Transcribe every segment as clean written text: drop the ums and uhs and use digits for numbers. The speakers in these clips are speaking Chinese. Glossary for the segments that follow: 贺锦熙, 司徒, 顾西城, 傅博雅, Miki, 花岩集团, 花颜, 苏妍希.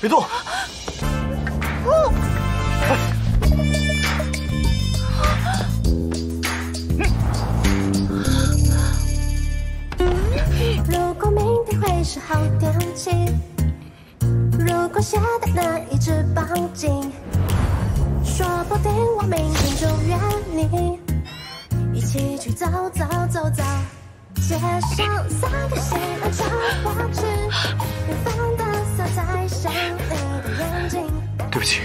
别动！哦，如果明天会是好天气，如果现在能一直绑紧，说不定我明天就约你，一起去走走走走。 街上三个行人穿花枝，远方的色彩像你的眼睛。对不起，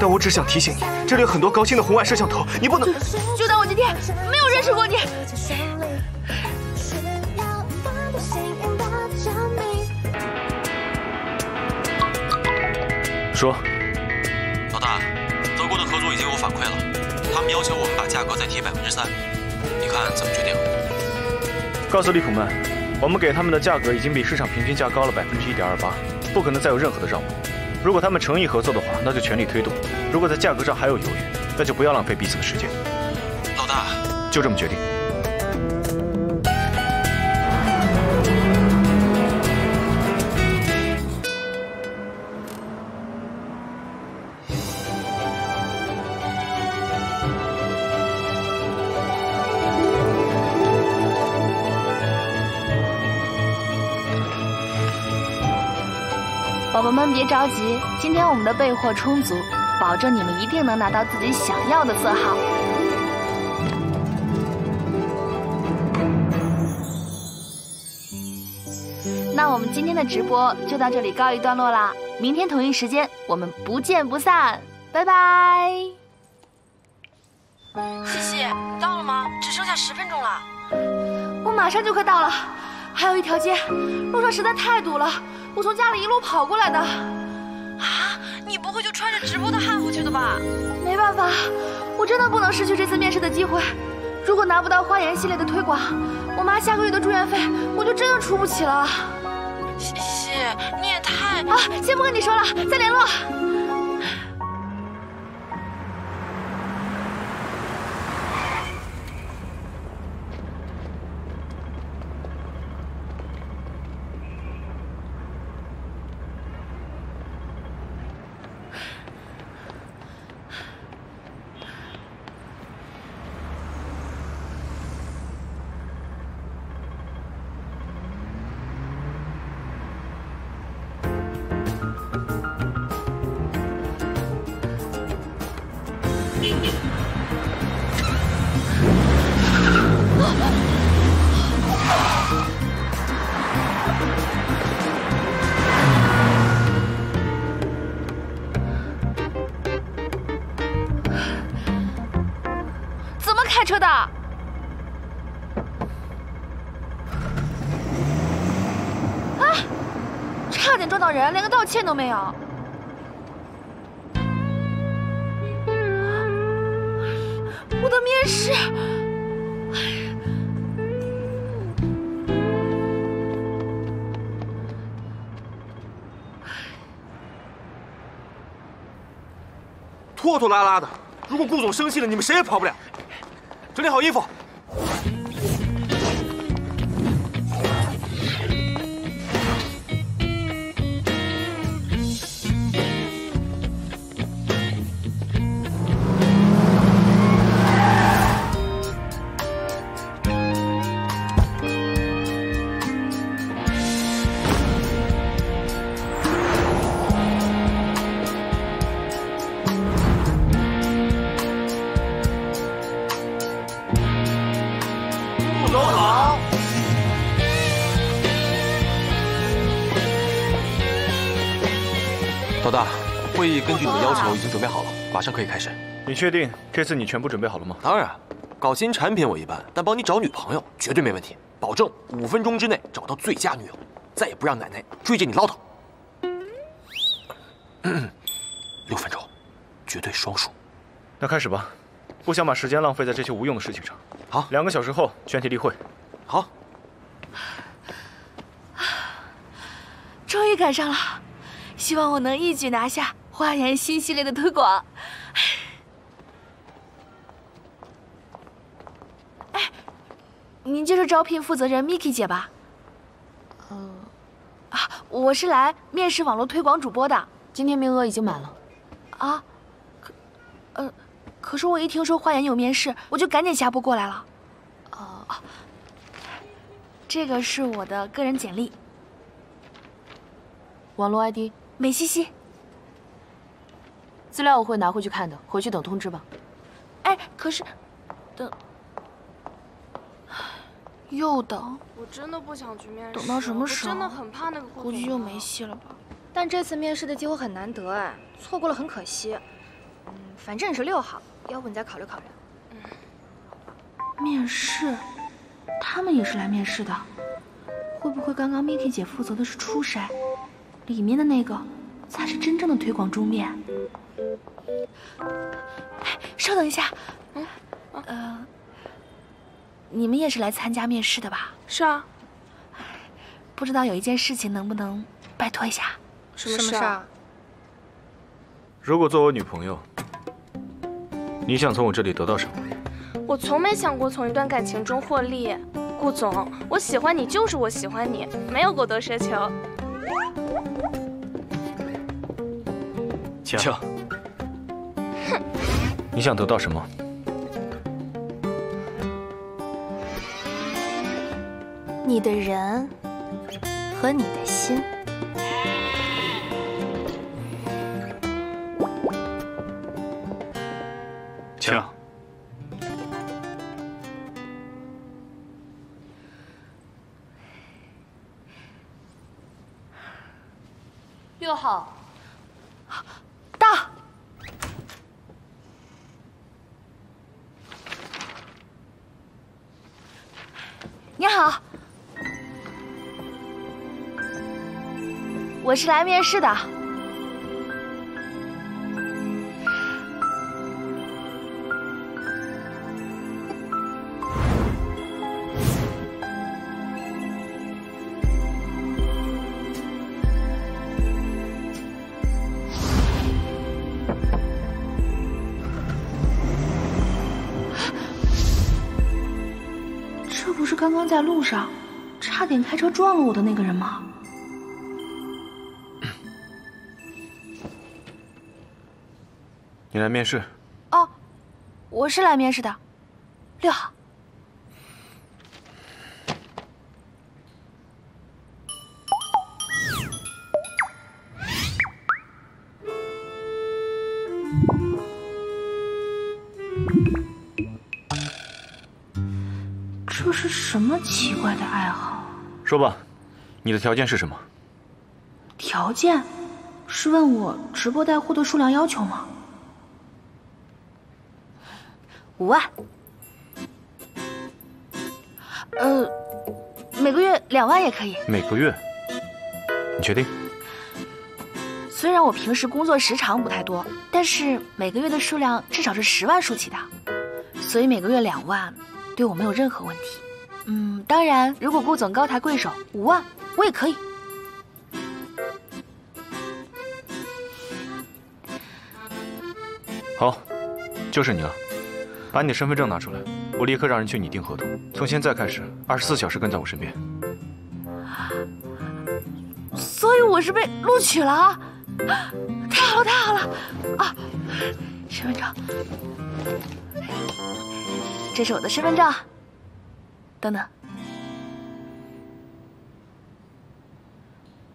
但我只想提醒你，这里有很多高清的红外摄像头，你不能。就当我今天没有认识过你。说，老大，德国的合作已经有反馈了，他们要求我们把价格再提3%，你看怎么决定？ 告诉利孔曼，我们给他们的价格已经比市场平均价高了1.28%，不可能再有任何的让步。如果他们诚意合作的话，那就全力推动；如果在价格上还有犹豫，那就不要浪费彼此的时间。老大，就这么决定。宝宝们别着急，今天我们的备货充足，保证你们一定能拿到自己想要的色号。那我们今天的直播就到这里告一段落啦，明天同一时间我们不见不散，拜拜。西西，你到了吗？只剩下10分钟了，我马上就快到了，还有一条街，路上实在太堵了。 我从家里一路跑过来的，啊！你不会就穿着直播的汉服去的吧？没办法，我真的不能失去这次面试的机会。如果拿不到花颜系列的推广，我妈下个月的住院费我就真的出不起了。西西，你也太……啊！先不跟你说了，再联络。车的，啊！差点撞到人，连个道歉都没有。我的面试，拖拖拉拉的。如果顾总生气了，你们谁也跑不了。 整理好衣服。根据你的要求，已经准备好了，马上可以开始。你确定这次你全部准备好了吗？当然，搞新产品我一般，但帮你找女朋友绝对没问题，保证5分钟之内找到最佳女友，再也不让奶奶追着你唠叨。6分钟，绝对双数。那开始吧，不想把时间浪费在这些无用的事情上。好，2个小时后全体例会。好。终于赶上了，希望我能一举拿下。 花颜新系列的推广，哎，您就是招聘负责人 Miki 姐吧？我是来面试网络推广主播的。今天名额已经满了。啊，可是我一听说花岩有面试，我就赶紧下播过来了。这个是我的个人简历，网络 ID 美西西。资料我会拿回去看的，回去等通知吧。哎，可是等。 又等，我真的不想去面试。等到什么时候？真的很怕那个。估计又没戏了吧？但这次面试的机会很难得哎，错过了很可惜。反正也是6号，要不你再考虑考虑。面试，他们也是来面试的，会不会刚刚 Miki 姐负责的是初筛，里面的那个才是真正的推广桌面？哎，稍等一下，你们也是来参加面试的吧？是啊。不知道有一件事情能不能拜托一下？什么事啊？如果做我女朋友，你想从我这里得到什么？我从没想过从一段感情中获利，顾总，我喜欢你就是我喜欢你，没有过多奢求。请。哼，你想得到什么？ 你的人和你的心，请。6号，到。你好。 我是来面试的，这不是刚刚在路上差点开车撞了我的那个人吗？ 你来面试？哦，我是来面试的，6号。这是什么奇怪的爱好？说吧，你的条件是什么？条件？是问我直播带货的数量要求吗？ 5万，每个月2万也可以。每个月？你确定？虽然我平时工作时长不太多，但是每个月的数量至少是10万数起的，所以每个月2万对我没有任何问题。当然，如果顾总高抬贵手，5万我也可以。好，就是你了。 把你的身份证拿出来，我立刻让人去拟定合同。从现在开始，24小时跟在我身边。所以我是被录取了啊！太好了，太好了！啊，身份证，这是我的身份证。等等，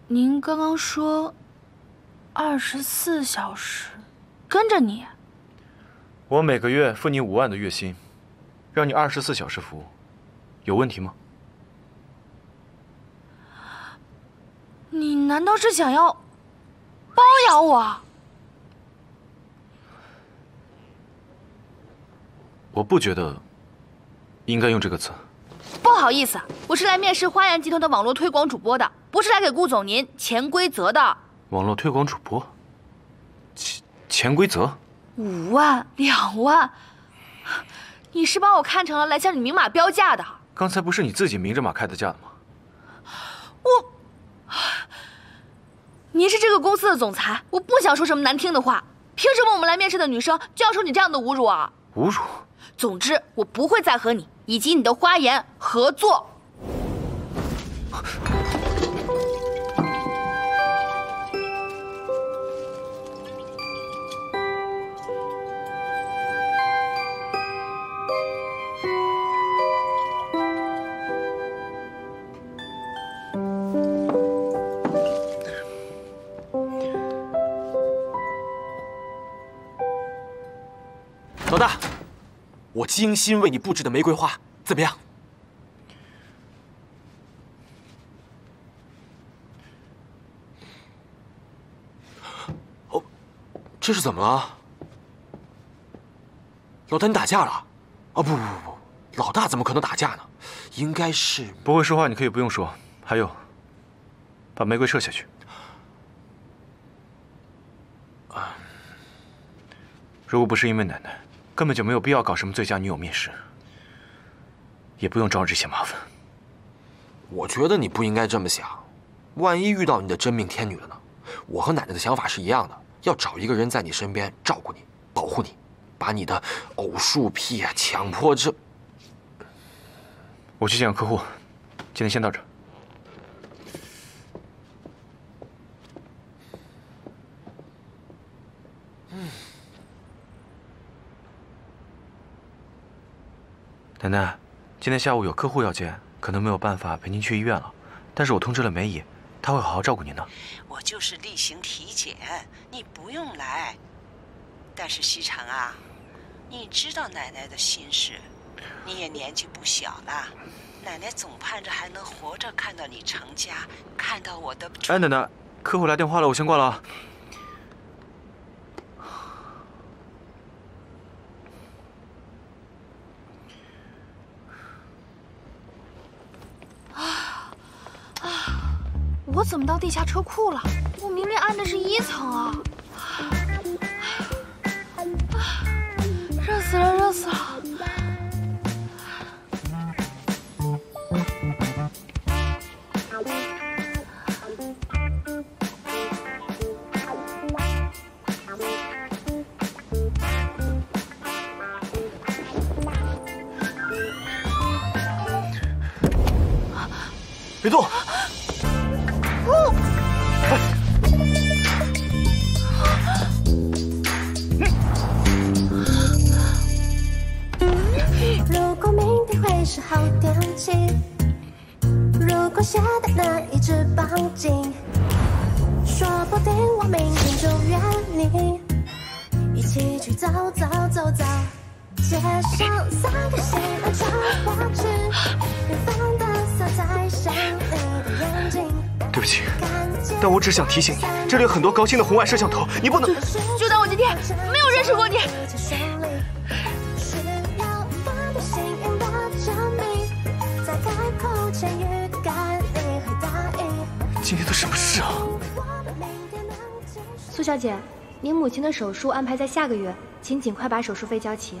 您刚刚说24小时跟着你。 我每个月付你5万的月薪，让你24小时服务，有问题吗？你难道是想要包养我？我不觉得应该用这个词。不好意思，我是来面试花岩集团的网络推广主播的，不是来给顾总您潜规则的。网络推广主播，潜规则？ 5万、2万，你是把我看成了来向你明码标价的。刚才不是你自己明着马开的价的吗？我，您是这个公司的总裁，我不想说什么难听的话。凭什么我们来面试的女生就要受你这样的侮辱啊？侮辱？总之，我不会再和你以及你的花颜合作。老大，我精心为你布置的玫瑰花怎么样？哦，这是怎么了？老大，你打架了？啊，不，老大怎么可能打架呢？应该是不会说话，你可以不用说。还有，把玫瑰撤下去。啊，如果不是因为奶奶。 根本就没有必要搞什么最佳女友面试，也不用招这些麻烦。我觉得你不应该这么想，万一遇到你的真命天女了呢？我和奶奶的想法是一样的，要找一个人在你身边照顾你、保护你，把你的偶数癖啊、强迫症。我去见个客户，今天先到这儿。 奶奶，今天下午有客户要见，可能没有办法陪您去医院了。但是我通知了梅姨，她会好好照顾您的。我就是例行体检，你不用来。但是西厂啊，你知道奶奶的心事，你也年纪不小了，奶奶总盼着还能活着看到你成家，看到我的。哎，奶奶，客户来电话了，我先挂了啊。 我怎么到地下车库了？我明明按的是1层啊！热死了，热死了！别动！ 是好天气。如果下的难一直绷紧，说不定我明天就约你，一起去走走走走。街上3个新人朝我去，远方的色彩像你的眼睛。对不起，但我只想提醒你，这里有很多高清的红外摄像头，你不能。就当我今天没有认识过你。 今天都什么事啊？苏小姐，您母亲的手术安排在下个月，请尽快把手术费交齐。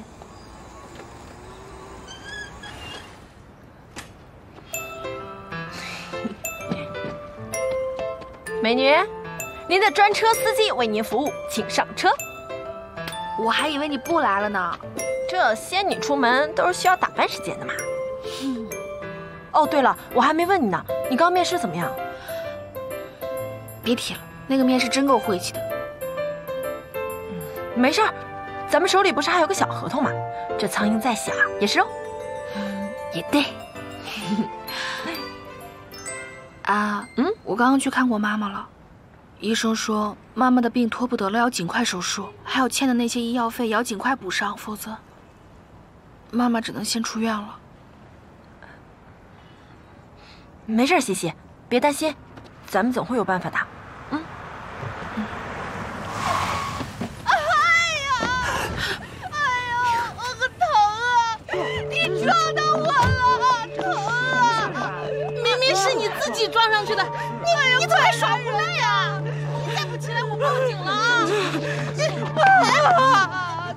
美女，您的专车司机为您服务，请上车。我还以为你不来了呢。这仙女出门都是需要打扮时间的嘛。哦，对了，我还没问你呢，你刚面试怎么样？ 别提了，那个面试真够晦气的。没事儿，咱们手里不是还有个小合同吗？这苍蝇再小也是肉。也对。啊，我刚刚去看过妈妈了，医生说妈妈的病拖不得了，要尽快手术，还有欠的那些医药费也要尽快补上，否则妈妈只能先出院了。没事，西西，别担心。 咱们总会有办法的，哎呀，我好疼啊！你撞到我了，疼啊！明明是你自己撞上去的，你怎么还耍无赖呀？再不起来我报警了啊！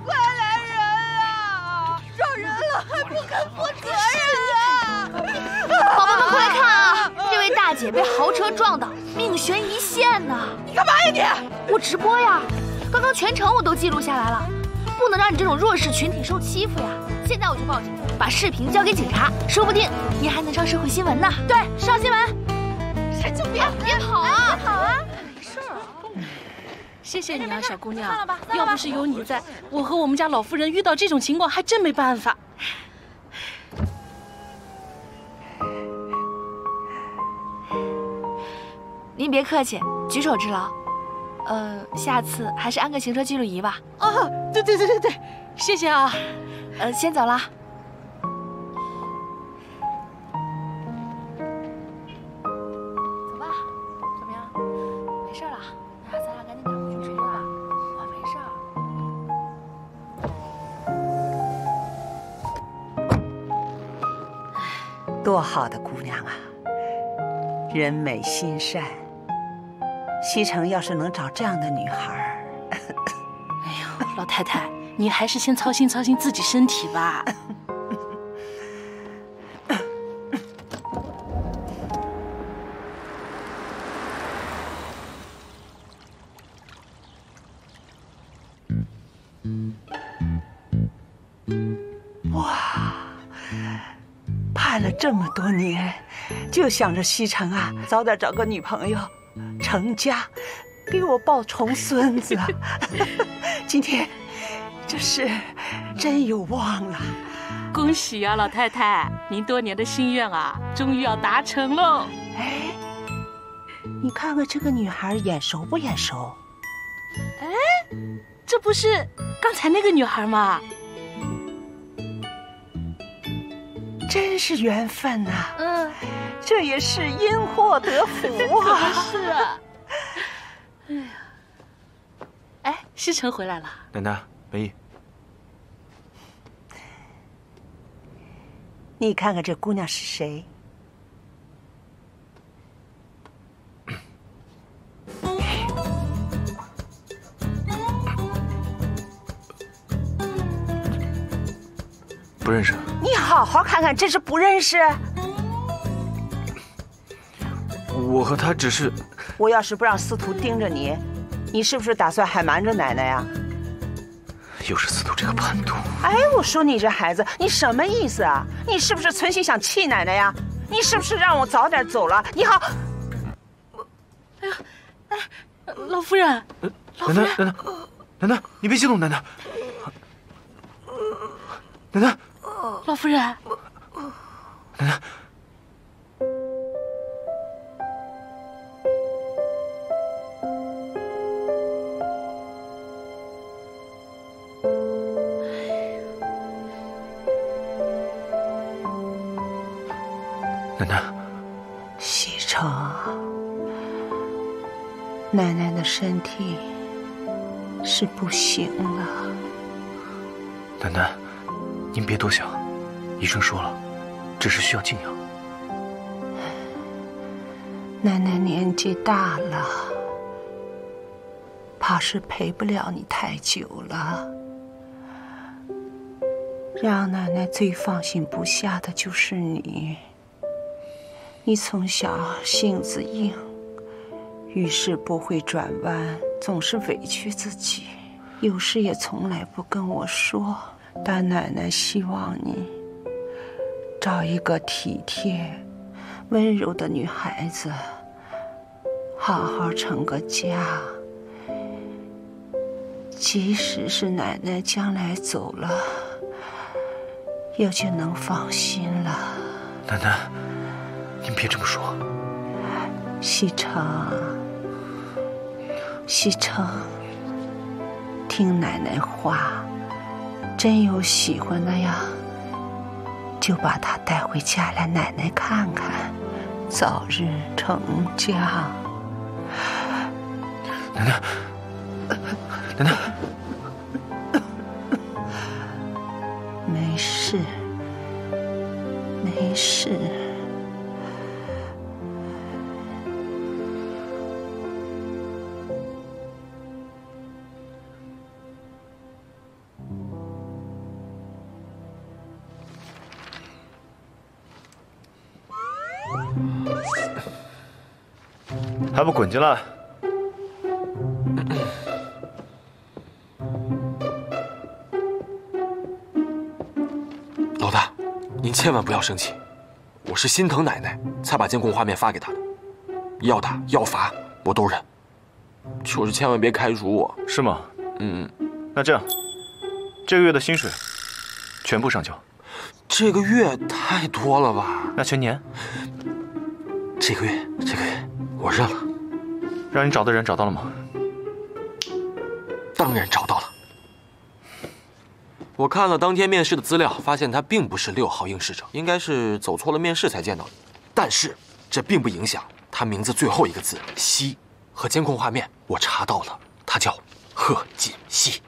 快来人啊！撞人了还不肯负责任啊！宝贝们快来看啊！ 被大姐被豪车撞到，命悬一线呢！你干嘛呀你？我直播呀，刚刚全程我都记录下来了，不能让你这种弱势群体受欺负呀！现在我就报警，把视频交给警察，说不定您还能上社会新闻呢。对，上新闻。是就别跑啊！别跑啊！没事儿。谢谢你啊，小姑娘。要不是有你在，我和我们家老夫人遇到这种情况还真没办法。 您别客气，举手之劳。下次还是安个行车记录仪吧。哦，对，谢谢啊。先走了。走吧，怎么样？没事了，那咱俩赶紧赶回去睡觉吧。我没事。多好的姑娘啊，人美心善。 西城要是能找这样的女孩儿，哎呦，老太太，你还是先操心操心自己身体吧。哇，盼了这么多年，就想着西城啊，早点找个女朋友。 成家，给我抱重孙子，今天这是真有望了！恭喜啊，老太太，您多年的心愿啊，终于要达成喽！哎，你看看这个女孩眼熟不眼熟？哎，这不是刚才那个女孩吗？真是缘分呐！嗯。 这也是因祸得福啊！是啊，哎呀，哎，西城回来了。奶奶，梅姨，你看看这姑娘是谁？不认识。你好好看看，这是不认识。 我和他只是……我要是不让司徒盯着你，你是不是打算还瞒着奶奶呀？又是司徒这个叛徒！哎，我说你这孩子，你什么意思啊？你是不是存心想气奶奶呀？你是不是让我早点走了？你好，哎呀，哎，老夫人，老夫人，奶奶，你别激动，奶奶，奶奶，老夫人，奶奶。 西城，奶奶的身体是不行了。奶奶，您别多想，医生说了，只是需要静养。奶奶年纪大了，怕是陪不了你太久了。让奶奶最放心不下的就是你。 你从小性子硬，遇事不会转弯，总是委屈自己，有事也从来不跟我说。但奶奶希望你找一个体贴、温柔的女孩子，好好成个家。即使是奶奶将来走了，也就能放心了。奶奶。 您别这么说，西城，西城，听奶奶话，真有喜欢的呀，就把他带回家来，奶奶看看，早日成家。奶奶，奶奶，没事，没事。 还不滚进来！您千万不要生气，我是心疼奶奶才把监控画面发给她的，要打要罚我都忍，就是千万别开除我。是吗？嗯，那这样，这个月的薪水全部上交。这个月太多了吧？那全年？这个月我认了。让你找的人找到了吗？当然找到了。 我看了当天面试的资料，发现他并不是6号应试者，应该是走错了面试才见到你。但是这并不影响他名字最后一个字“西”和监控画面，我查到了，他叫贺锦熙，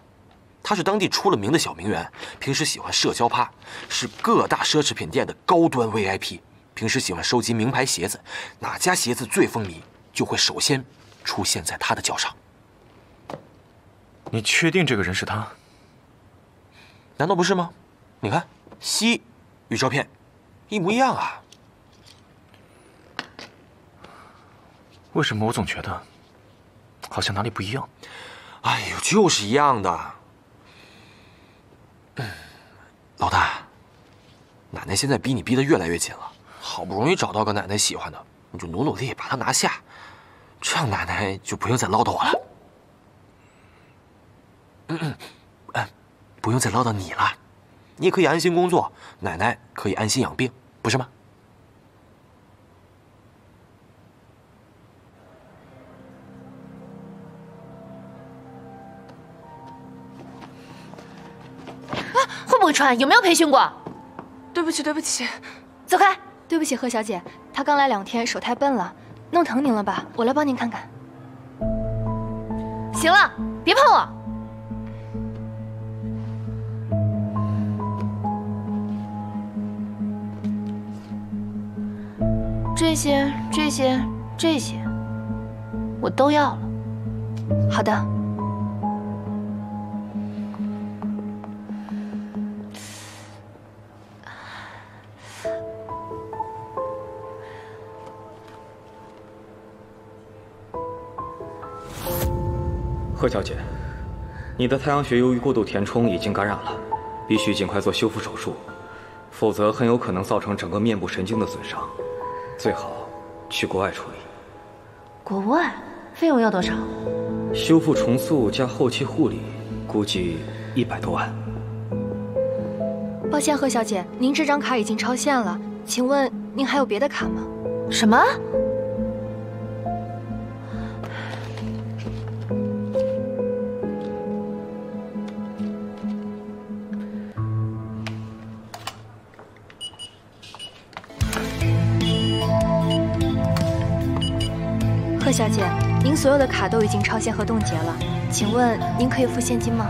他是当地出了名的小名媛，平时喜欢社交趴，是各大奢侈品店的高端 VIP， 平时喜欢收集名牌鞋子，哪家鞋子最风靡，就会首先出现在他的脚上。你确定这个人是他？ 难道不是吗？你看，西与照片一模一样啊！为什么我总觉得好像哪里不一样？哎呦，就是一样的。老大，奶奶现在逼你逼得越来越紧了，好不容易找到个奶奶喜欢的，你就努力把她拿下，这样奶奶就不用再唠叨我了。不用再唠叨你了，你也可以安心工作，奶奶可以安心养病，不是吗？啊，会不会穿？有没有培训过？对不起，走开！对不起，贺小姐，她刚来2天，手太笨了，弄疼您了吧？我来帮您看看。行了，别碰我。 这些，我都要了。好的。贺小姐，你的太阳穴由于过度填充已经感染了，必须尽快做修复手术，否则很有可能造成整个面部神经的损伤。 最好去国外处理。国外费用要多少？修复重塑加后期护理，估计100多万。抱歉，贺小姐，您这张卡已经超限了，请问您还有别的卡吗？什么？小姐，您所有的卡都已经超限和冻结了，请问您可以付现金吗？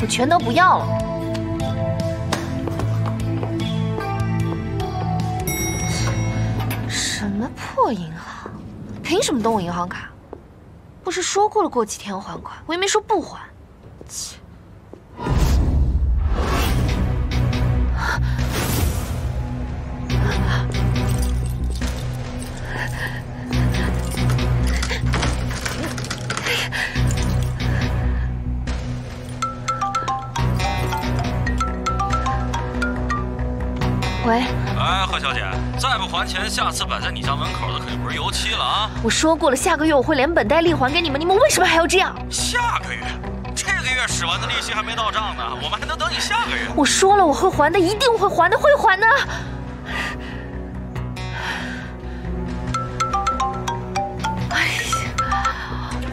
我全都不要了。什么破银行？凭什么动我银行卡？不是说过了过几天还款，我也没说不还。切！ 喂，哎，贺小姐，再不还钱，下次摆在你家门口的可就不是油漆了啊！我说过了，下个月我会连本带利还给你们，你们为什么还要这样？下个月，这个月使完的利息还没到账呢，我们还能等你下个月？我说了，我会还的，一定会还的，会还的。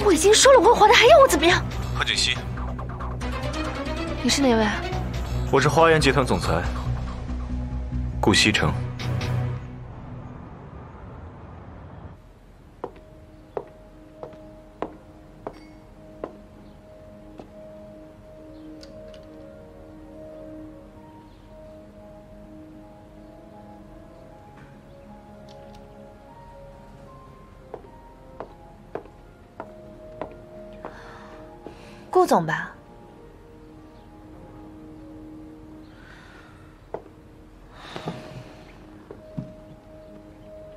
我已经说了我会还的，还要我怎么样？贺锦熙，你是哪位？我是花园集团总裁顾西城。顾总吧，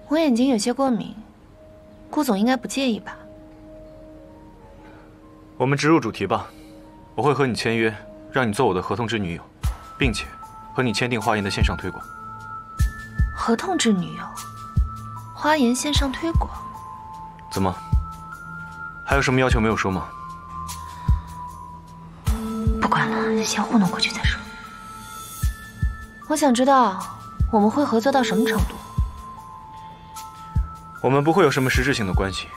我眼睛有些过敏，顾总应该不介意吧？我们直入主题吧，我会和你签约，让你做我的合同之女友，并且和你签订花言的线上推广。合同之女友，花言线上推广。怎么？还有什么要求没有说吗？不管了，先糊弄过去再说。我想知道我们会合作到什么程度。 我们不会有什么实质性的关系，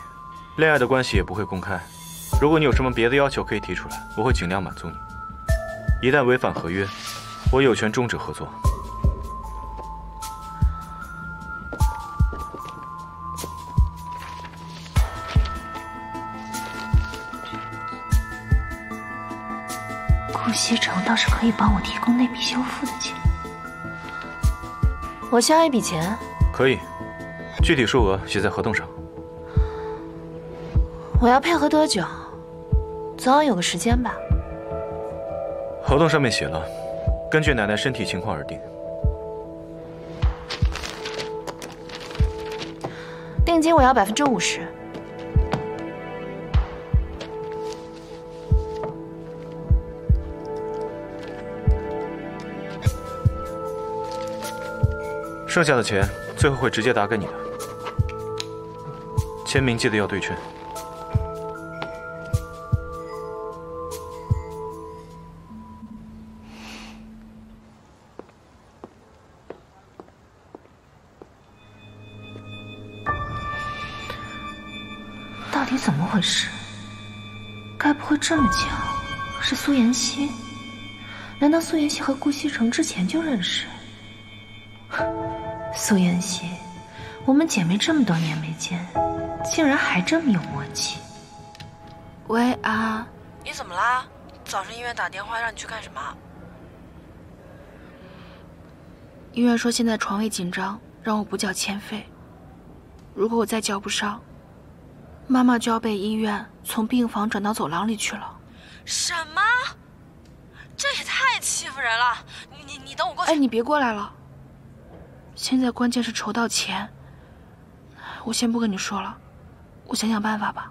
恋爱的关系也不会公开。如果你有什么别的要求，可以提出来，我会尽量满足你。一旦违反合约，我有权终止合作。顾西城倒是可以帮我提供那笔修复的钱，我需要一笔钱。可以。 具体数额写在合同上。我要配合多久？总要有个时间吧。合同上面写了，根据奶奶身体情况而定。定金我要50%。剩下的钱最后会直接打给你的。 签名记得要对称。到底怎么回事？该不会这么巧是苏妍希？难道苏妍希和顾西城之前就认识？苏妍希，我们姐妹这么多年没见。 竟然还这么有默契！喂啊，你怎么啦？早上医院打电话让你去干什么？医院说现在床位紧张，让我补缴欠费。如果我再交不上，妈妈就要被医院从病房转到走廊里去了。什么？这也太欺负人了！你等我过去。哎，你别过来了。现在关键是筹到钱。我先不跟你说了。 我想想办法吧。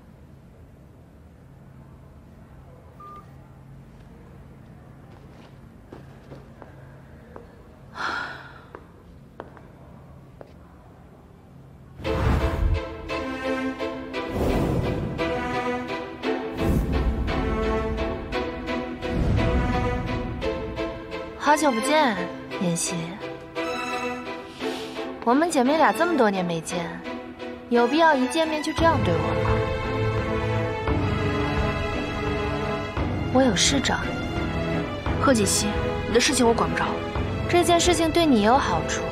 好久不见，妍希。我们姐妹俩这么多年没见。 有必要一见面就这样对我吗？我有事找你，贺锦熙，你的事情我管不着。这件事情对你也有好处，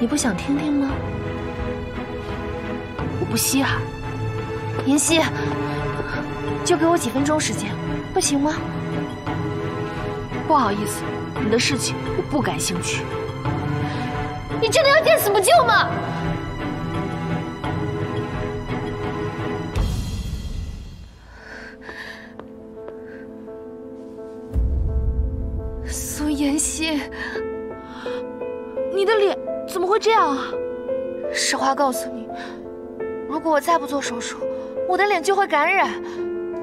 你不想听听吗？我不稀罕。妍希，就给我几分钟时间，不行吗？不好意思，你的事情我不感兴趣。 你真的要见死不救吗？苏妍希，你的脸怎么会这样啊？实话告诉你，如果我再不做手术，我的脸就会感染，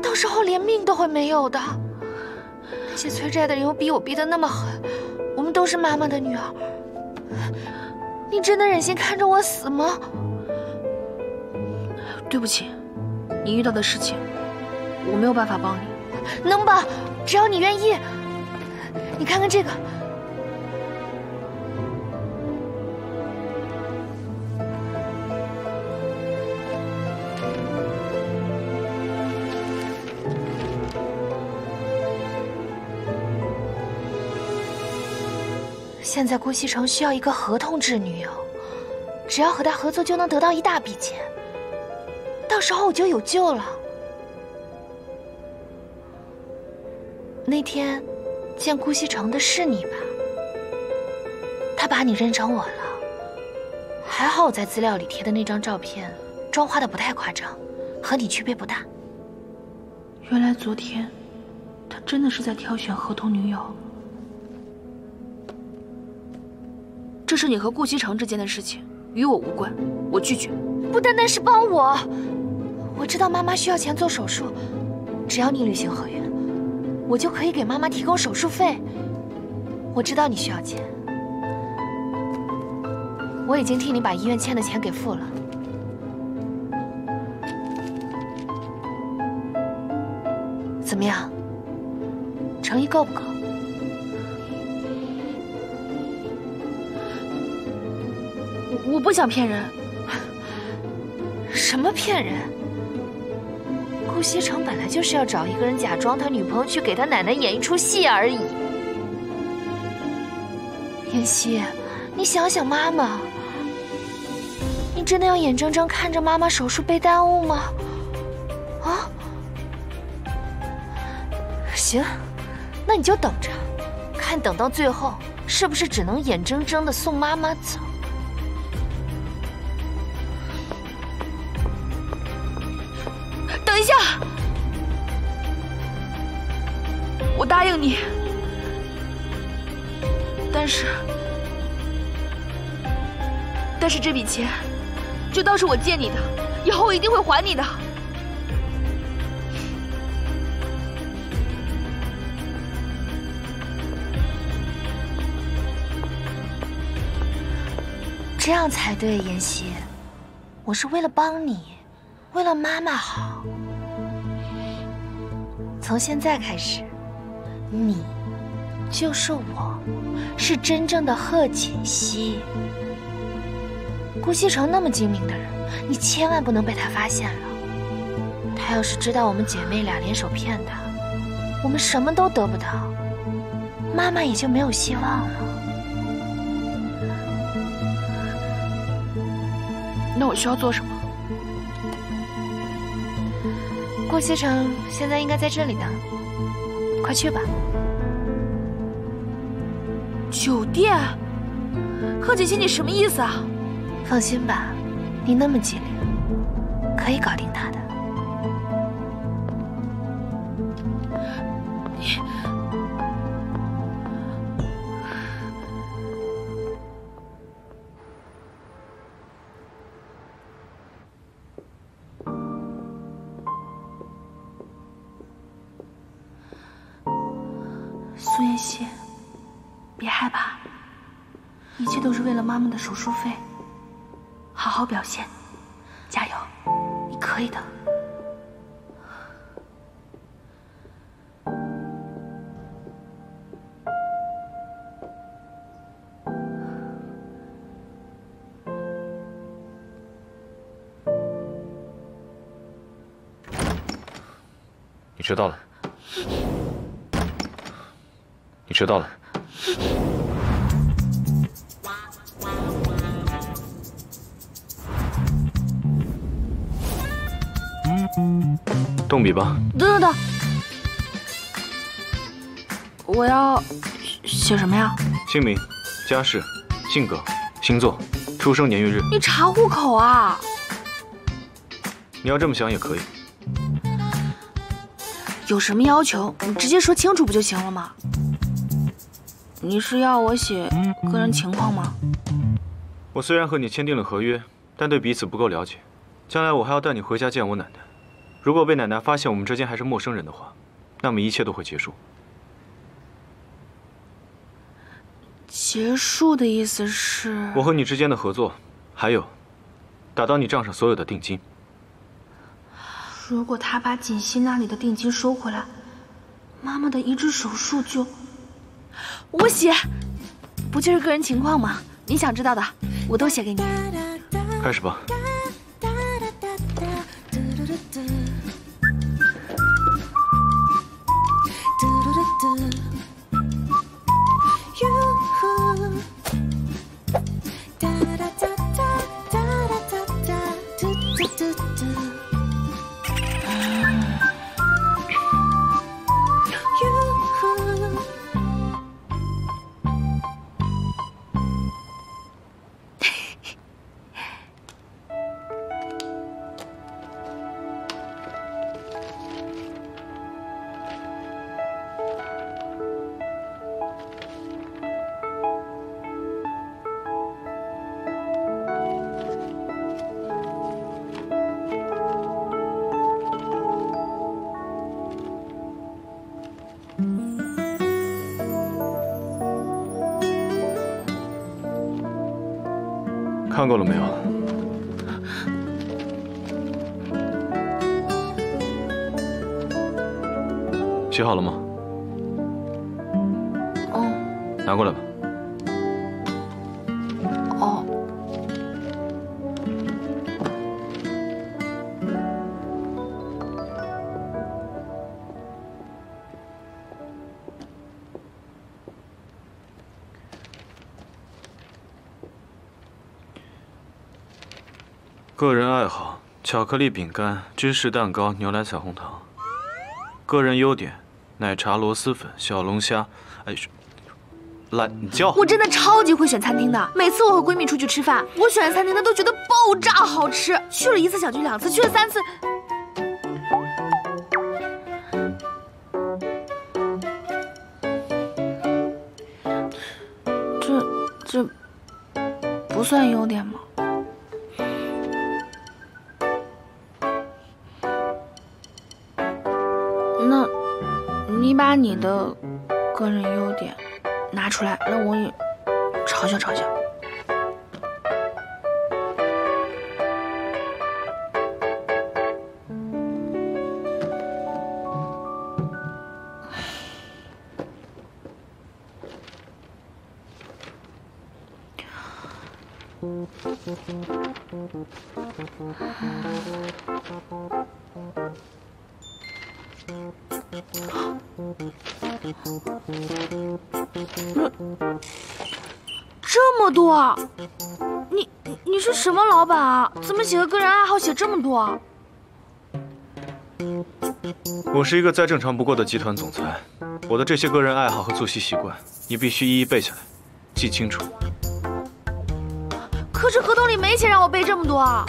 到时候连命都会没有的。那些催债的人又逼我逼得那么狠，我们都是妈妈的女儿。 你真的忍心看着我死吗？对不起，你遇到的事情我没有办法帮你。能帮，只要你愿意。你看看这个，现在顾西城需要一个合同制女友。 只要和他合作，就能得到一大笔钱。到时候我就有救了。那天见顾西城的是你吧？他把你认成我了。还好我在资料里贴的那张照片妆化的不太夸张，和你区别不大。原来昨天他真的是在挑选合同女友。这是你和顾西城之间的事情。 与我无关，我拒绝。不单单是帮我，我知道妈妈需要钱做手术，只要你履行合约，我就可以给妈妈提供手术费。我知道你需要钱，我已经替你把医院欠的钱给付了。 怎么样？诚意够不够？我不想骗人。什么骗人？顾西城本来就是要找一个人假装他女朋友去给他奶奶演一出戏而已。妍希，你想想妈妈，你真的要眼睁睁看着妈妈手术被耽误吗？啊？ 行，那你就等着，看等到最后是不是只能眼睁睁的送妈妈走。等一下，我答应你，但是这笔钱就当是我借你的，以后我一定会还你的。 这样才对，妍希，我是为了帮你，为了妈妈好。从现在开始，你就是我，是真正的贺锦熙。顾西城那么精明的人，你千万不能被他发现了。他要是知道我们姐妹俩联手骗他，我们什么都得不到，妈妈也就没有希望了。 那我需要做什么？顾西城现在应该在这里呢，快去吧。酒店？贺锦熙，你什么意思啊？放心吧，你那么机灵，可以搞定他的。你……妈妈的手术费，好好表现，加油，你可以的。你迟到了，你迟到了。 动笔吧。等，我要写什么呀？姓名、家世、性格、星座、出生年月日。你查户口啊？你要这么想也可以。有什么要求，你直接说清楚不就行了吗？你是要我写个人情况吗？我虽然和你签订了合约，但对彼此不够了解。将来我还要带你回家见我奶奶。 如果被奶奶发现我们之间还是陌生人的话，那么一切都会结束。结束的意思是？我和你之间的合作，还有，打到你账上所有的定金。如果他把锦溪那里的定金收回来，妈妈的移植手术就……我写，不就是个人情况吗？你想知道的，我都写给你。开始吧。看过了没有？写好了吗？哦，拿过来吧。哦。个人爱好：巧克力饼干、芝士蛋糕、牛奶彩虹糖。个人优点。 奶茶、螺蛳粉、小龙虾，哎，来，你叫。我真的超级会选餐厅的，每次我和闺蜜出去吃饭，我选餐厅的都觉得爆炸好吃。去了一次小聚，2次，去了3次。这不算优点吗？ 你把你的个人优点拿出来，让我也嘲笑嘲笑。这么多，你是什么老板啊？怎么写个个人爱好写这么多啊？我是一个再正常不过的集团总裁，我的这些个人爱好和作息习惯，你必须一一背下来，记清楚。可是合同里没写让我背这么多啊！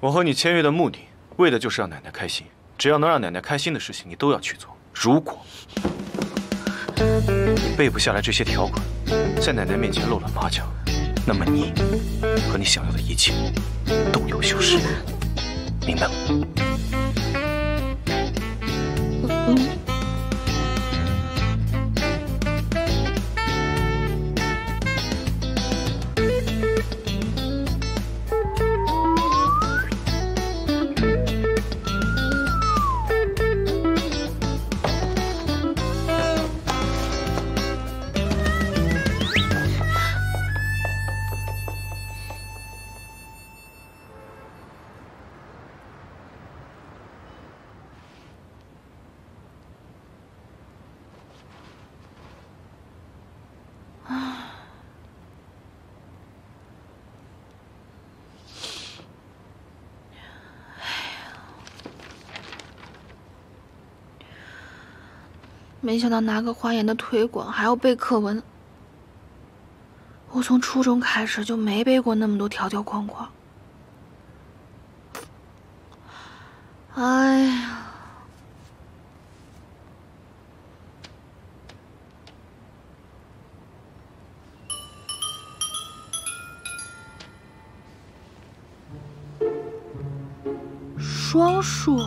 我和你签约的目的，为的就是让奶奶开心。 只要能让奶奶开心的事情，你都要去做。如果你背不下来这些条款，在奶奶面前露了马脚，那么你和你想要的一切都有羞耻，明白吗？没想到拿个花园的推广还要背课文，我从初中开始就没背过那么多条条框框。哎呀，双数。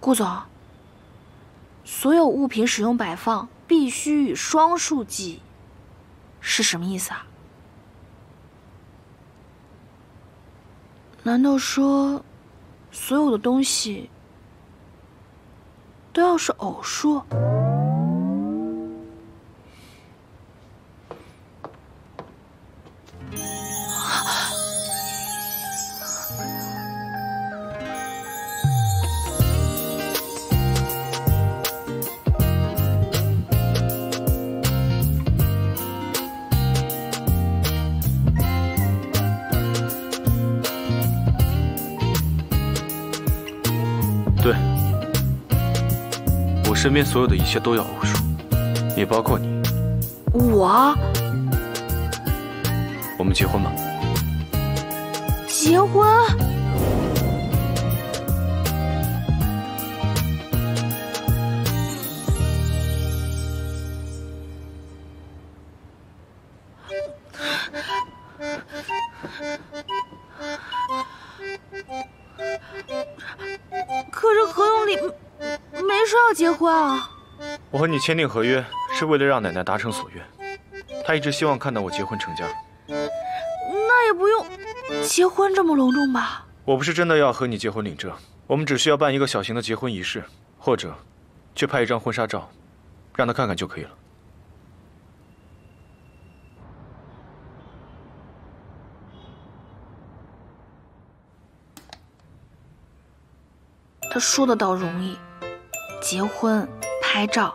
顾总，所有物品使用摆放必须与双数记，是什么意思啊？难道说，所有的东西都要是偶数？对，我身边所有的一切都要偶数，也包括你。我，我们结婚吧。结婚？是合同里没说要结婚啊。我和你签订合约是为了让奶奶达成所愿，她一直希望看到我结婚成家。那也不用结婚这么隆重吧？我不是真的要和你结婚领证，我们只需要办一个小型的结婚仪式，或者去拍一张婚纱照，让她看看就可以了。 他说的倒容易，结婚、拍照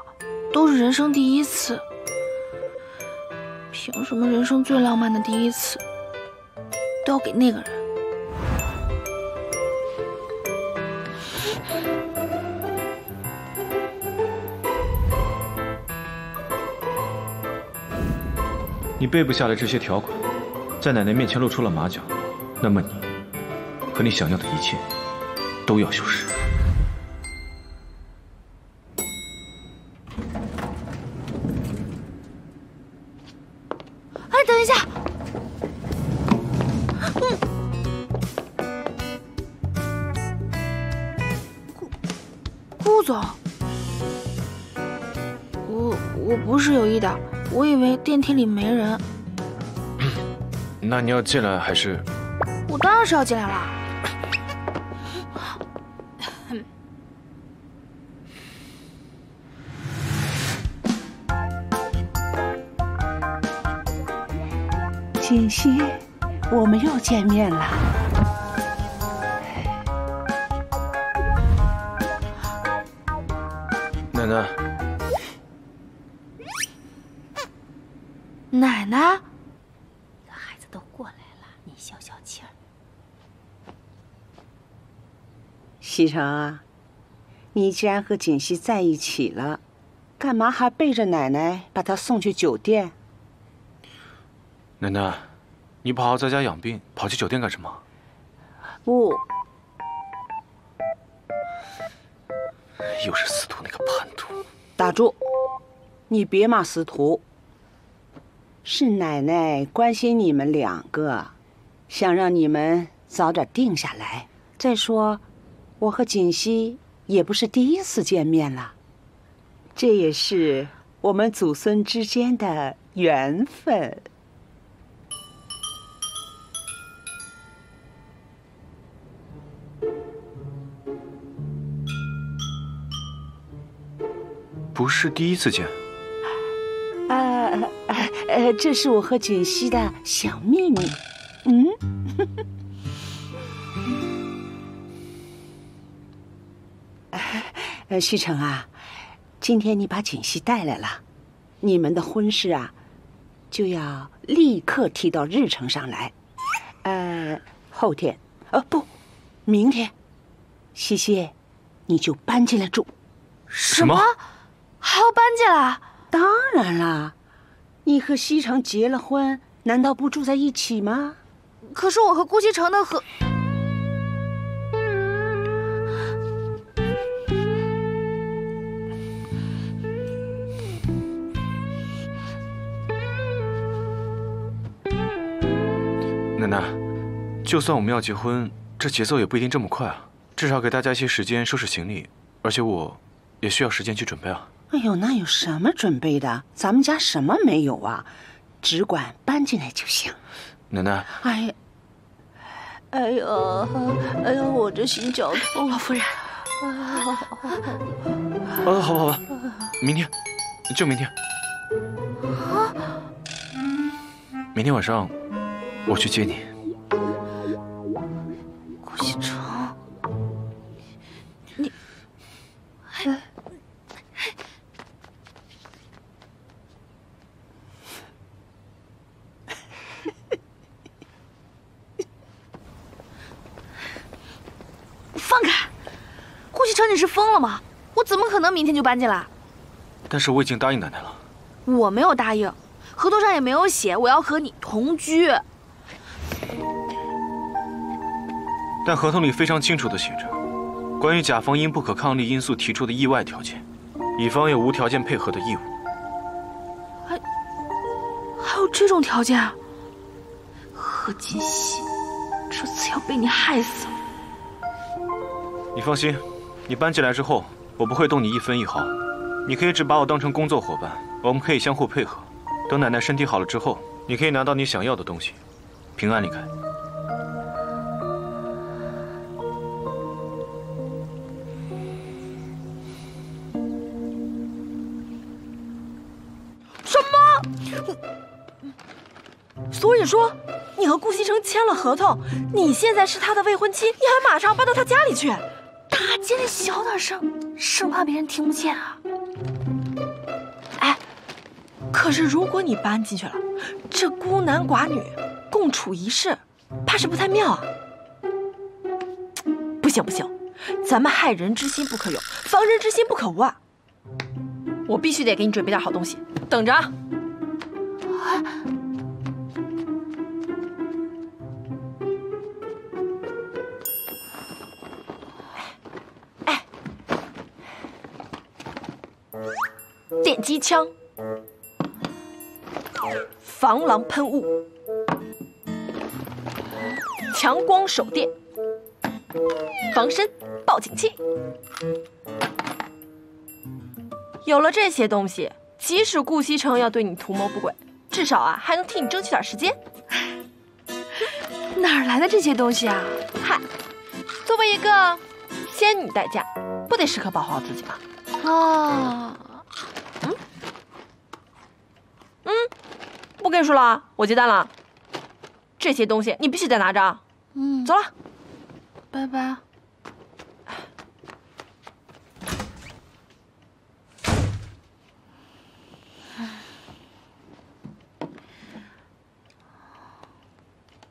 都是人生第一次，凭什么人生最浪漫的第一次都要给那个人？你背不下来这些条款，在奶奶面前露出了马脚，那么你和你想要的一切都要修饰。 等一下，顾总，我不是有意的，我以为电梯里没人。那你要进来还是？我当然是要进来了。锦溪，我们又见面了。奶奶，奶奶，孩子都过来了，你消消气儿。西城啊，你既然和锦溪在一起了，干嘛还背着奶奶把她送去酒店？ 奶奶，你不好好在家养病，跑去酒店干什么？不，又是司徒那个叛徒！打住！你别骂司徒。是奶奶关心你们两个，想让你们早点定下来。再说，我和锦溪也不是第一次见面了，这也是我们祖孙之间的缘分。 不是第一次见。这是我和锦溪的小秘密。嗯。西城啊，今天你把锦溪带来了，你们的婚事啊，就要立刻提到日程上来。后天，不，明天，西西，你就搬进来住。什么？ 还要搬进来？当然啦，你和西城结了婚，难道不住在一起吗？可是我和顾西城的和……奶奶，就算我们要结婚，这节奏也不一定这么快啊，至少给大家一些时间收拾行李，而且我也需要时间去准备啊。 哎呦，那有什么准备的？咱们家什么没有啊？只管搬进来就行。奶奶，哎呀，哎呦，哎呦，我这心绞痛了，夫人。好吧，好吧，明天，就明天。啊！明天晚上我去接你。顾西城，你，哎。 放开，顾西城，你是疯了吗？我怎么可能明天就搬进来？但是我已经答应奶奶了。我没有答应，合同上也没有写我要和你同居。但合同里非常清楚的写着，关于甲方因不可抗力因素提出的意外条件，乙方有无条件配合的义务。还有这种条件啊？何锦溪，这次要被你害死了。 你放心，你搬进来之后，我不会动你一分一毫，你可以一直把我当成工作伙伴，我们可以相互配合。等奶奶身体好了之后，你可以拿到你想要的东西，平安离开。什么？所以说，你和顾西城签了合同，你现在是他的未婚妻，你还马上搬到他家里去？ 大街里小点声，生怕别人听不见啊！哎，可是如果你搬进去了，这孤男寡女共处一室，怕是不太妙啊！不行不行，咱们害人之心不可有，防人之心不可无啊！我必须得给你准备点好东西，等着啊！啊 电击枪、防狼喷雾、强光手电、防身报警器。有了这些东西，即使顾西城要对你图谋不轨，至少啊还能替你争取点时间。哪来的这些东西啊？嗨，作为一个仙女代驾，不得时刻保护好自己吗？啊。 不跟你说了，我接单了。这些东西你必须得拿着。嗯，走了，拜拜。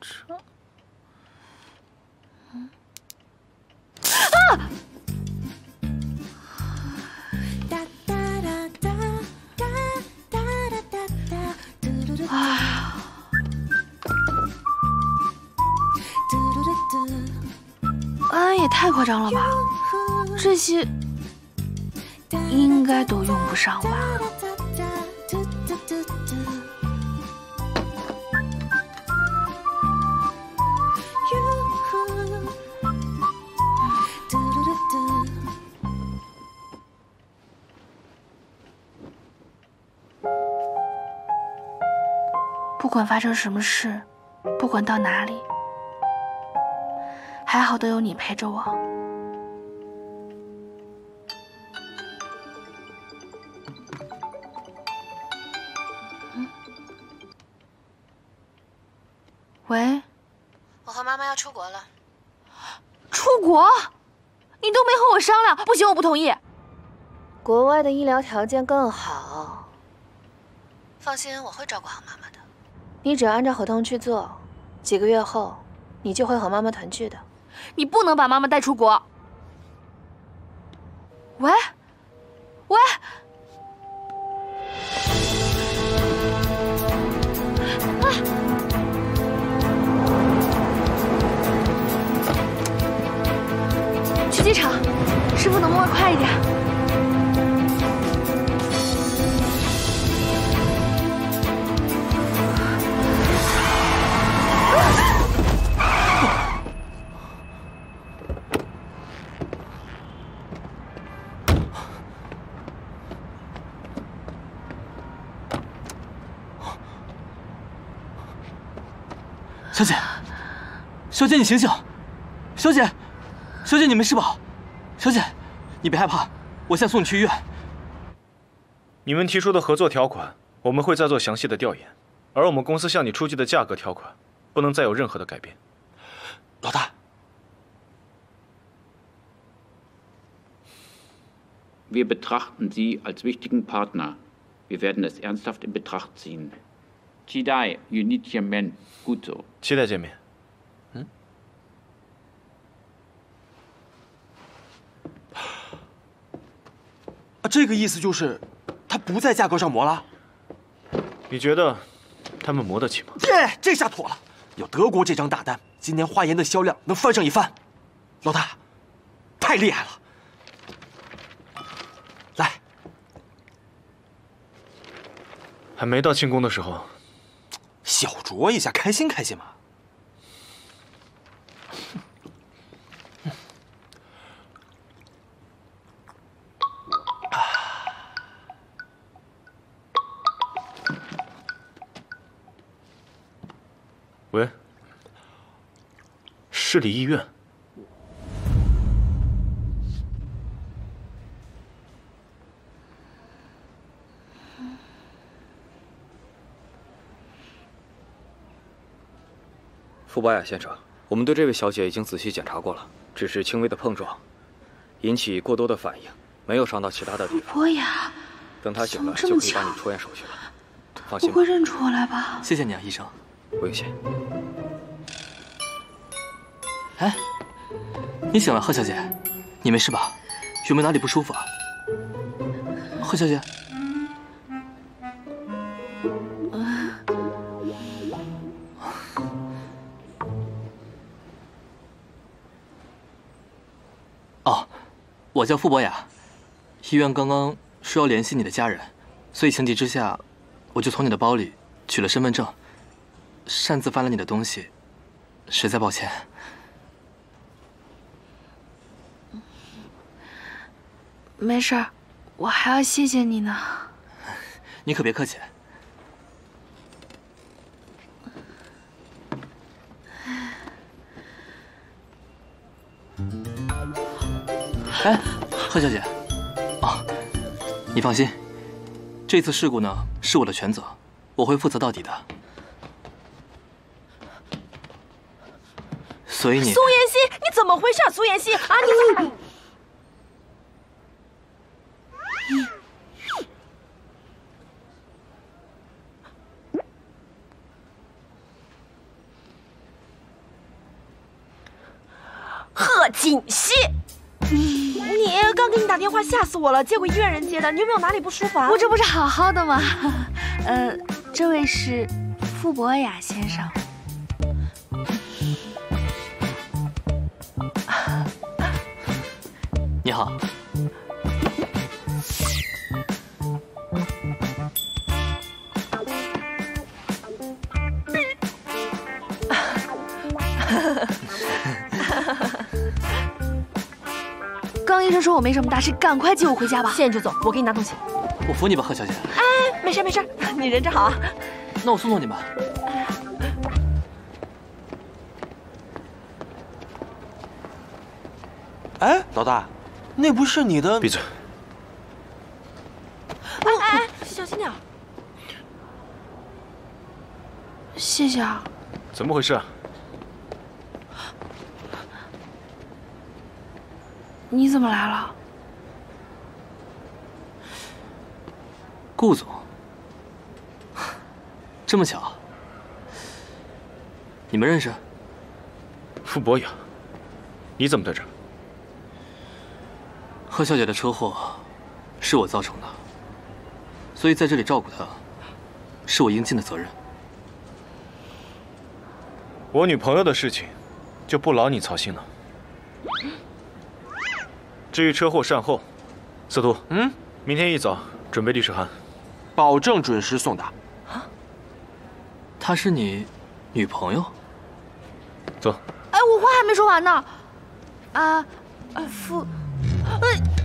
这……啊！ 太夸张了吧！这些应该都用不上吧？不管发生什么事，不管到哪里。 还好都有你陪着我。喂，我和妈妈要出国了。出国？你都没和我商量，不行，我不同意。国外的医疗条件更好。放心，我会照顾好妈妈的。你只要按照合同去做，几个月后你就会和妈妈团聚的。 你不能把妈妈带出国。喂，喂，啊！去机场，师傅能不能快一点？啊！ 小姐，小姐，你醒醒！小姐，小姐，你没事吧？小姐，你别害怕，我现在送你去医院。你们提出的合作条款，我们会再做详细的调研，而我们公司向你出具的价格条款，不能再有任何的改变。老大，wir betrachten Sie als wichtigen Partner. Wir werden es ernsthaft in Betracht ziehen. 期待与你见面，顾总。期待见面。嗯。啊，这个意思就是，他不在价格上磨了。你觉得他们磨得起吗？耶，这下妥了！有德国这张大单，今年化验的销量能翻上一番。老大，太厉害了！来，还没到庆功的时候。 小酌一下，开心开心嘛！市里医院。傅巴雅先生，我们对这位小姐已经仔细检查过了，只是轻微的碰撞，引起过多的反应，没有伤到其他的地方。傅巴雅，等她醒了就可以帮你出院手续了。 放心，不会认出我来吧？谢谢你啊，医生。不用谢。哎，你醒了，贺小姐，你没事吧？有没有哪里不舒服啊？贺小姐，哦，我叫傅博雅，医院刚刚说要联系你的家人，所以情急之下。 我就从你的包里取了身份证，擅自翻了你的东西，实在抱歉。没事儿，我还要谢谢你呢。你可别客气。哎，贺小姐，啊，你放心。 这次事故呢，是我的全责，我会负责到底的。所以你苏妍希，你怎么回事？苏妍希啊，你！贺锦熙。 刚给你打电话，吓死我了！结果医院人接的，你有没有哪里不舒服啊？我这不是好好的吗？这位是傅博雅先生。你好。刚医生说我没什么大事，赶快接我回家吧！现在就走，我给你拿东西。我扶你吧，贺小姐。哎，没事没事，你人真好啊。那我送送你吧。哎，老大，那不是你的？闭嘴！哎哎哎，小心点。谢谢啊。怎么回事啊？ 你怎么来了，顾总？这么巧，你们认识？傅博雅，你怎么在这儿？贺小姐的车祸是我造成的，所以在这里照顾她，是我应尽的责任。我女朋友的事情，就不劳你操心了。 至于车祸善后，司徒，嗯，明天一早准备律师函，保证准时送达。啊，她是你女朋友？走。哎，我话还没说完呢。啊，傅，哎，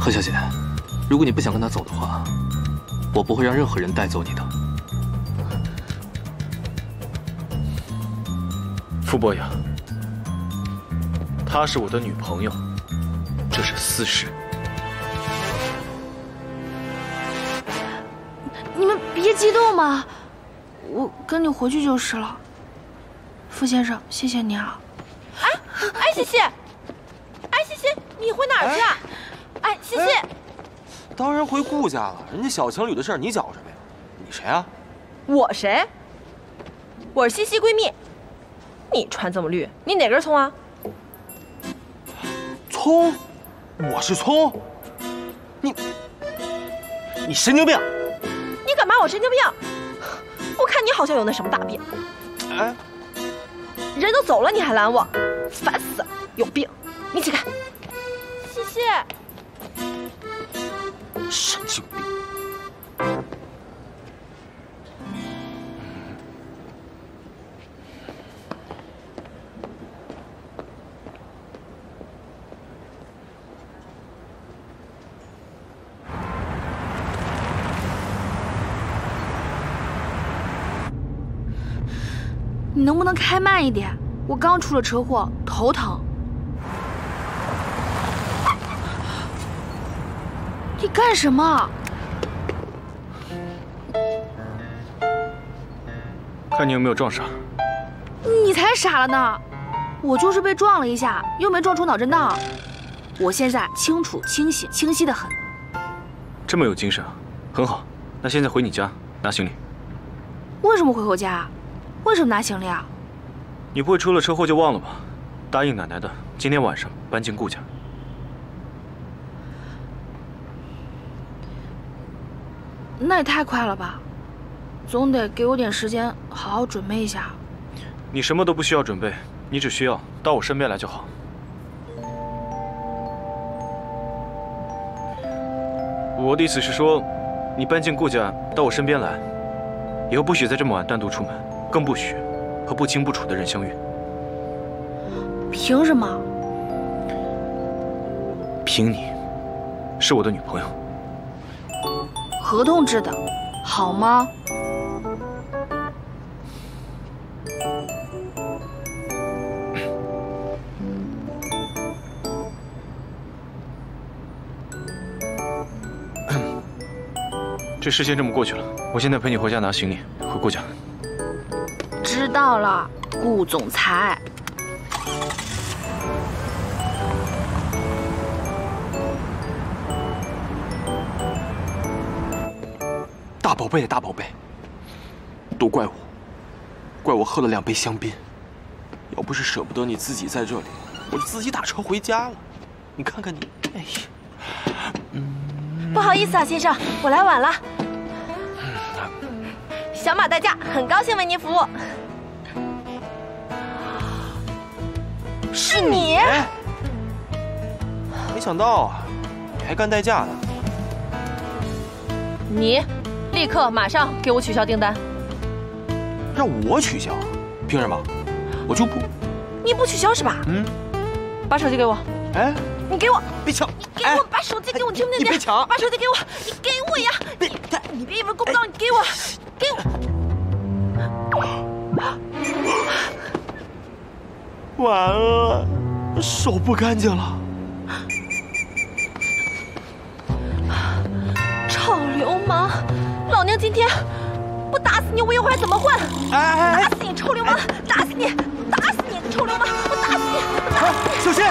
贺小姐，如果你不想跟他走的话，我不会让任何人带走你的。傅博雅，她是我的女朋友，这是私事。你们别激动嘛，我跟你回去就是了。傅先生，谢谢你啊！哎，哎，西西，哎，西西，你回哪儿去啊？ 哎，西西，当然回顾家了。人家小情侣的事儿你搅什么呀？你谁啊？我谁？我是西西闺蜜。你穿这么绿，你哪根葱啊？葱？我是葱？你神经病！你敢骂我神经病？我看你好像有那什么大病。哎，人都走了你还拦我，烦死了！有病！你起开。西西。 神经病！能不能开慢一点？我刚出了车祸，头疼。你干什么？看你有没有撞傻。你才傻了呢！我就是被撞了一下，又没撞出脑震荡。我现在清楚、清醒、清晰的很。这么有精神，很好。那现在回你家拿行李。为什么回我家？为什么拿行李啊？你不会出了车祸就忘了吧？答应奶奶的，今天晚上搬进顾家。那也太快了吧！总得给我点时间好好准备一下。你什么都不需要准备，你只需要到我身边来就好。我的意思是说，你搬进顾家，到我身边来，以后不许再这么晚单独出门，更不许和不清不楚的人相遇。凭什么？凭你，是我的女朋友。合同制的，好吗？ 这事先这么过去了，我现在陪你回家拿行李，回顾家。知道了，顾总裁。大宝贝，大宝贝，都怪我，怪我喝了2杯香槟，要不是舍不得你自己在这里，我就自己打车回家了。你看看你，哎呀。 不好意思啊，先生，我来晚了。小马代驾，很高兴为您服务。是你？没想到啊，你还干代驾呢。你，立刻马上给我取消订单。让我取消？凭什么？我就不。你不取消是吧？嗯。把手机给我。哎。 你给我，别抢！你给我把手机给我，听不听见？你别抢！把手机给我，你给我呀！你别以为够不到，你给我，给我！完了，手不干净了。臭流氓！老娘今天不打死你，我以后还怎么混？打死你，臭流氓！打死你！打死你，臭流氓！我打死你！打死你！小心！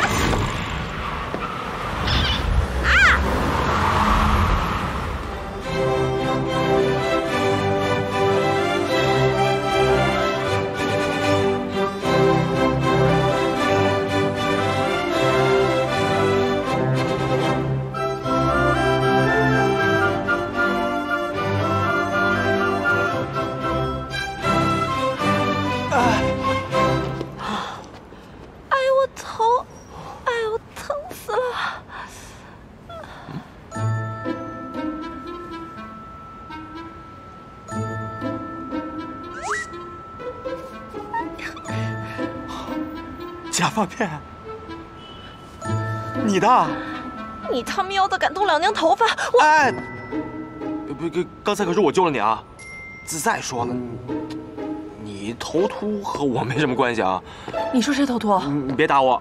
假发片，你的？你他喵的敢动老娘头发！我哎，不，刚才可是我救了你啊！再说了，你头秃和我没什么关系啊！你说谁头秃？你别打我！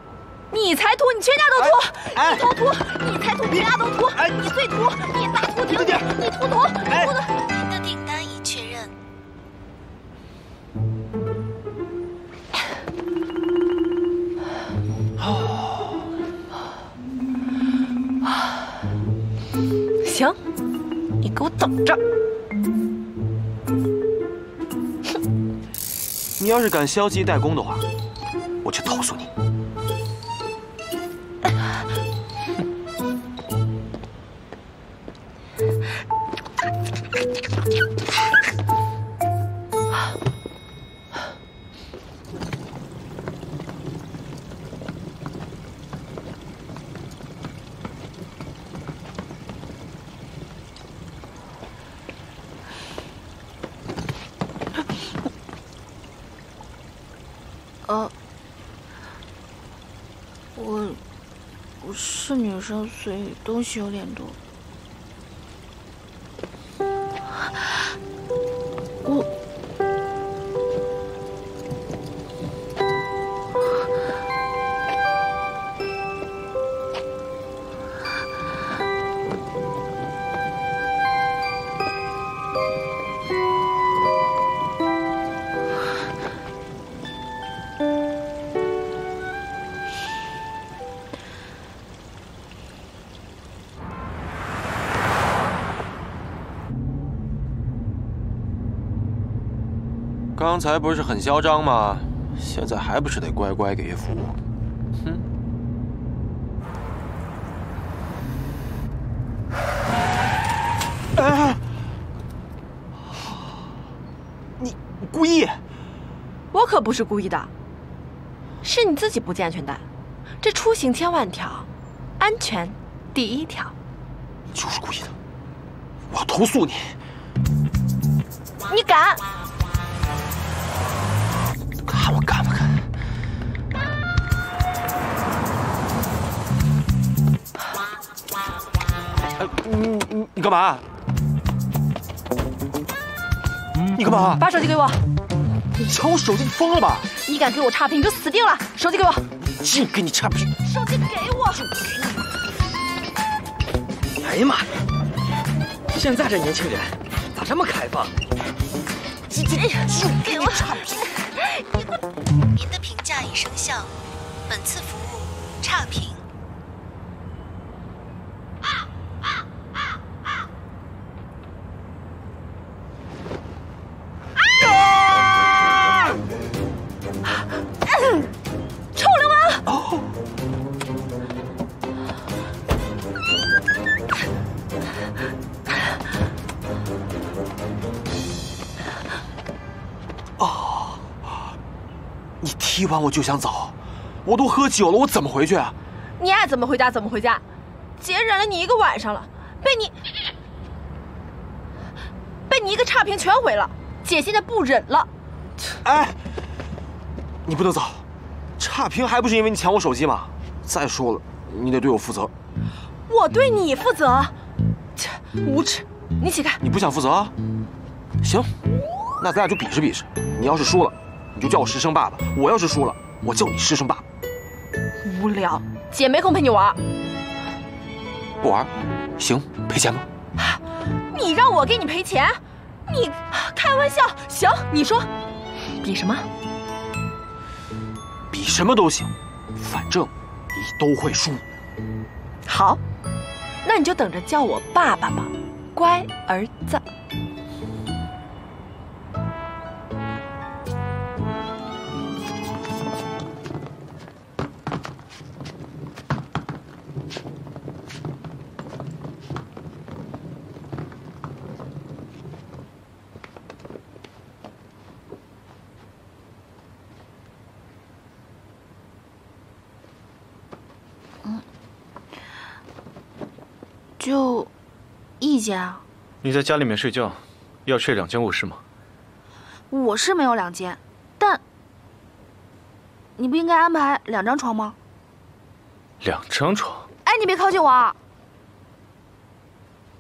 你才秃！你全家都秃！你头秃，你才秃，你家都秃！你最秃，你大秃顶，你秃头，你秃的。您的订单已确认。 行，你给我等着！哼，你要是敢消极怠工的话，我就投诉你！所以东西有点多，我刚才不是很嚣张吗？现在还不是得乖乖给爷服务？哼！哎，你故意？我可不是故意的，是你自己不系安全带。这出行千万条，安全第一条。就是故意的，我要投诉你！你敢？ 我敢不敢？你干嘛？你干嘛？把手机给我！你抢我手机，你疯了吧？你敢给我差评，你就死定了！手机给我！净给你差评！手机给我！哎呀妈呀！现在这年轻人咋这么开放？净给我差评！ 您的评价已生效，本次服务差评。臭流氓！哦，哦。 你踢完我就想走，我都喝酒了，我怎么回去啊？你爱怎么回家怎么回家，节忍了你一个晚上了，被你一个差评全毁了，姐现在不忍了。哎，你不能走，差评还不是因为你抢我手机吗？再说了，你得对我负责。我对你负责？切，无耻！你起开！你不想负责啊？行，那咱俩就比试比试，你要是输了。 你就叫我师生爸爸，我要是输了，我叫你师生爸爸。无聊，姐没空陪你玩。不玩，行，赔钱吧。你让我给你赔钱？你开玩笑？行，你说，比什么？比什么都行，反正你都会输。好，那你就等着叫我爸爸吧，乖儿子。 就一间啊？你在家里面睡觉，要睡两间卧室吗？我是没有两间，但你不应该安排两张床吗？两张床？哎，你别靠近我啊！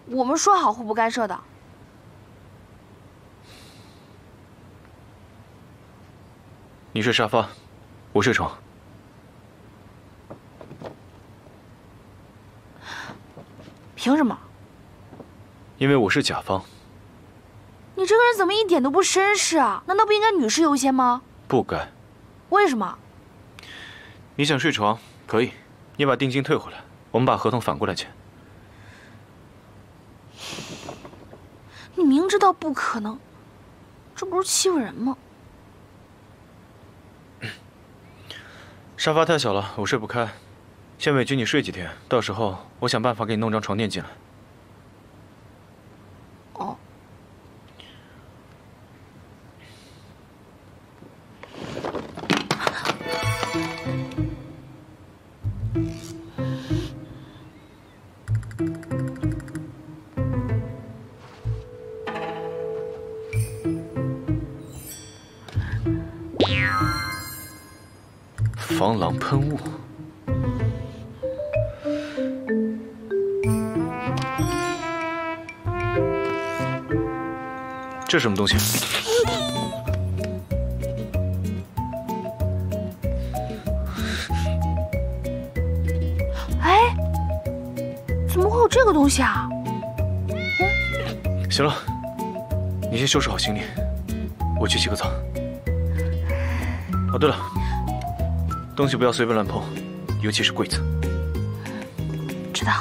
我们说好互不干涉的。你睡沙发，我睡床。 凭什么？因为我是甲方。你这个人怎么一点都不绅士啊？难道不应该女士优先吗？不该。为什么？你想睡床可以，你把定金退回来，我们把合同反过来签。你明知道不可能，这不是欺负人吗？沙发太小了，我睡不开。 先委屈你睡几天，到时候我想办法给你弄张床垫进来。哦。防狼喷雾。 这是什么东西？哎，怎么会有这个东西啊？嗯，行了，你先收拾好行李，我去洗个澡。哦，对了，东西不要随便乱碰，尤其是柜子。知道。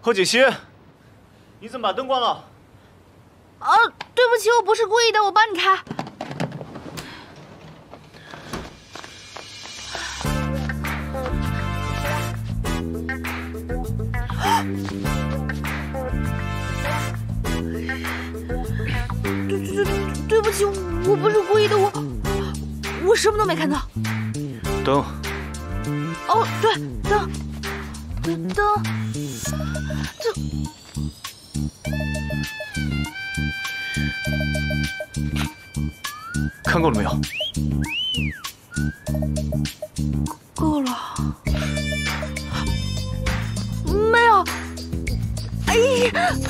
贺锦熙，你怎么把灯关了？啊，对不起，我不是故意的，我帮你开。 对不起，我不是故意的，我什么都没看到。灯。哦，对，灯。看够了没有？够了。没有。哎呀！